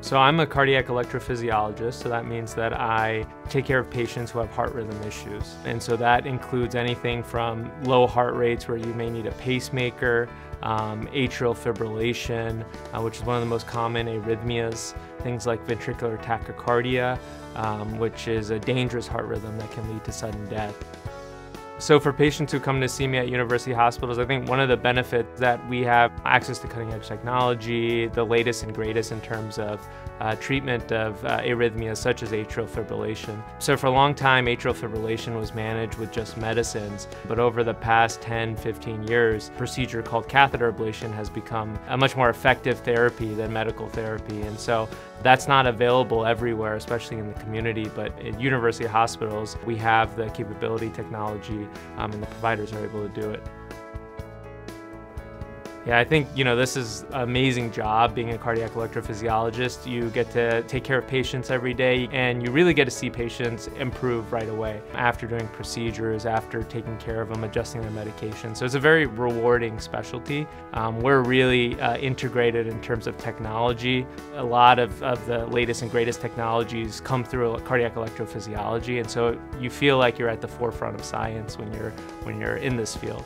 So I'm a cardiac electrophysiologist, so that means that I take care of patients who have heart rhythm issues. And so that includes anything from low heart rates where you may need a pacemaker, atrial fibrillation, which is one of the most common arrhythmias, things like ventricular tachycardia, which is a dangerous heart rhythm that can lead to sudden death. So for patients who come to see me at University Hospitals, I think one of the benefits that we have access to cutting-edge technology, the latest and greatest in terms of treatment of arrhythmias such as atrial fibrillation. So for a long time, atrial fibrillation was managed with just medicines, but over the past 10, 15 years, a procedure called catheter ablation has become a much more effective therapy than medical therapy. And so that's not available everywhere, especially in the community, but at University Hospitals, we have the capability, technology, and the providers are able to do it. Yeah, I think, this is an amazing job being a cardiac electrophysiologist. You get to take care of patients every day, and you really get to see patients improve right away after doing procedures, after taking care of them, adjusting their medication. So it's a very rewarding specialty. We're really integrated in terms of technology. A lot of the latest and greatest technologies come through cardiac electrophysiology, and so you feel like you're at the forefront of science when you're in this field.